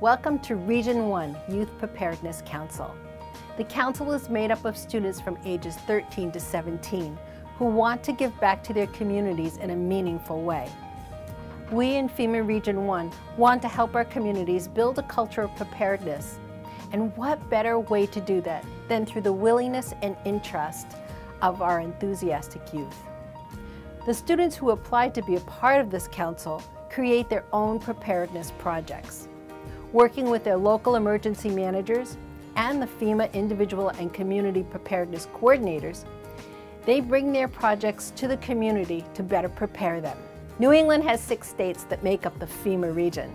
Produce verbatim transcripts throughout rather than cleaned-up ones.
Welcome to Region one Youth Preparedness Council. The council is made up of students from ages thirteen to seventeen who want to give back to their communities in a meaningful way. We in FEMA Region one want to help our communities build a culture of preparedness. And what better way to do that than through the willingness and interest of our enthusiastic youth. The students who apply to be a part of this council create their own preparedness projects, working with their local emergency managers and the FEMA individual and community preparedness coordinators. They bring their projects to the community to better prepare them. New England has six states that make up the FEMA region.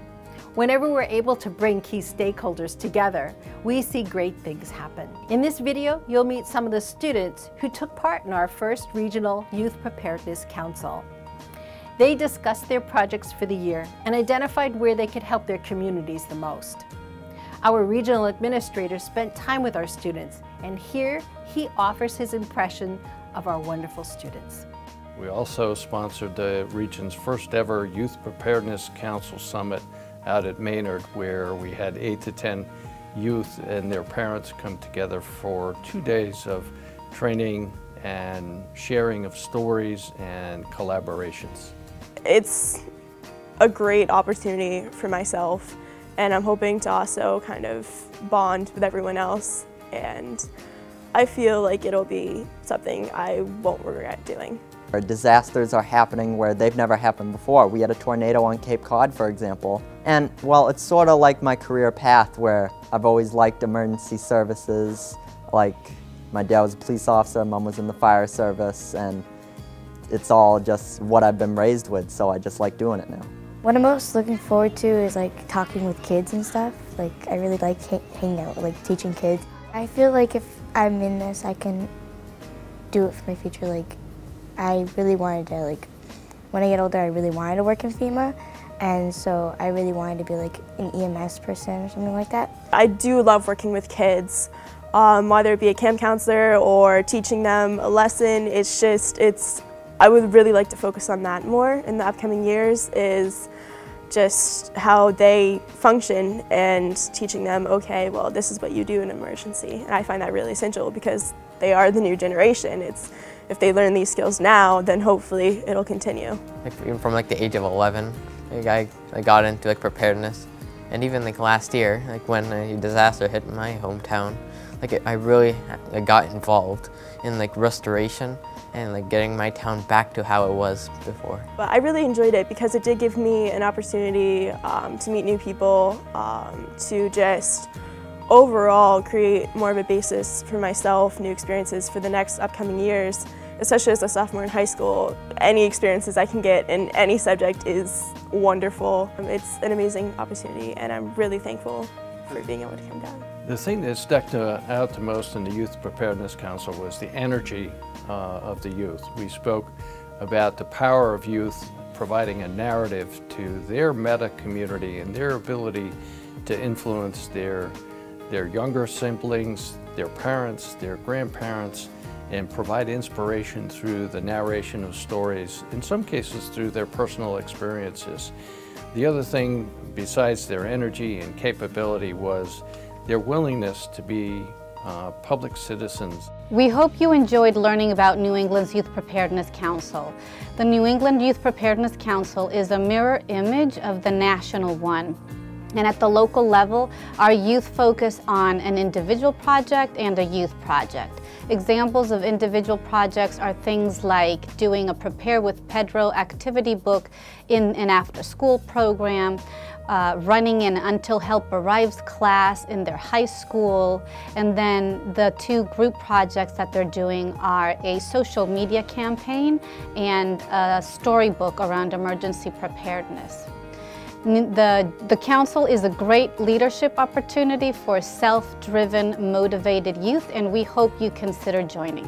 Whenever we're able to bring key stakeholders together, we see great things happen. In this video, you'll meet some of the students who took part in our first Regional Youth Preparedness Council. They discussed their projects for the year and identified where they could help their communities the most. Our regional administrator spent time with our students, and here he offers his impression of our wonderful students. We also sponsored the region's first ever Youth Preparedness Council Summit out at Maynard, where we had eight to ten youth and their parents come together for two days of training and sharing of stories and collaborations. It's a great opportunity for myself, and I'm hoping to also kind of bond with everyone else, and I feel like it'll be something I won't regret doing. Our disasters are happening where they've never happened before. We had a tornado on Cape Cod, for example, and well, it's sort of like my career path where I've always liked emergency services. Like, my dad was a police officer, mom was in the fire service, and it's all just what I've been raised with, so I just like doing it now. What I'm most looking forward to is like talking with kids and stuff. Like, I really like ha hanging out, like teaching kids. I feel like if I'm in this, I can do it for my future. Like, I really wanted to, like, when I get older, I really wanted to work in FEMA, and so I really wanted to be like an E M S person or something like that. I do love working with kids. Um, whether it be a camp counselor or teaching them a lesson, it's just, it's, I would really like to focus on that more in the upcoming years, is just how they function and teaching them, okay, well, this is what you do in an emergency. And I find that really essential because they are the new generation. It's, if they learn these skills now, then hopefully it'll continue. Like, even from like the age of eleven, like, I, I got into like preparedness. And even like last year, like when a disaster hit my hometown, like I really got involved in like restoration and like getting my town back to how it was before. But I really enjoyed it because it did give me an opportunity um, to meet new people, um, to just overall create more of a basis for myself, new experiences for the next upcoming years, especially as a sophomore in high school. Any experiences I can get in any subject is wonderful. It's an amazing opportunity, and I'm really thankful for being able to come down. The thing that stuck to, out the most in the Youth Preparedness Council was the energy uh, of the youth. We spoke about the power of youth providing a narrative to their meta community and their ability to influence their, their younger siblings, their parents, their grandparents, and provide inspiration through the narration of stories, in some cases through their personal experiences. The other thing, besides their energy and capability, was their willingness to be uh, public citizens. We hope you enjoyed learning about New England's Youth Preparedness Council. The New England Youth Preparedness Council is a mirror image of the national one. And at the local level, our youth focus on an individual project and a youth project. Examples of individual projects are things like doing a Prepare with Pedro activity book in an after-school program, uh, running an Until Help Arrives class in their high school, and then the two group projects that they're doing are a social media campaign and a storybook around emergency preparedness. The, the council is a great leadership opportunity for self-driven, motivated youth, and we hope you consider joining.